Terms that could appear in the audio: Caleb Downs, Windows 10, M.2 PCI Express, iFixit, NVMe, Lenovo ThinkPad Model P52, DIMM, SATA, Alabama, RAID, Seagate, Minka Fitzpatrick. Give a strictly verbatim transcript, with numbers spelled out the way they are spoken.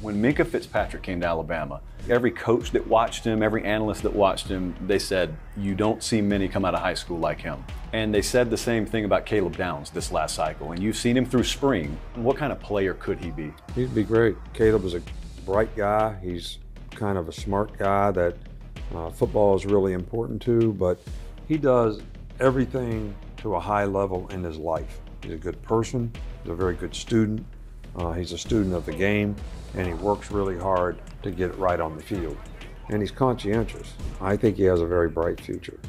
When Minka Fitzpatrick came to Alabama, every coach that watched him, every analyst that watched him, they said, you don't see many come out of high school like him. And they said the same thing about Caleb Downs this last cycle. And you've seen him through spring. What kind of player could he be? He'd be great. Caleb is a bright guy. He's kind of a smart guy that uh, football is really important to, but he does everything to a high level in his life. He's a good person. He's a very good student. Uh, he's a student of the game, and he works really hard to get it right on the field. And he's conscientious. I think he has a very bright future.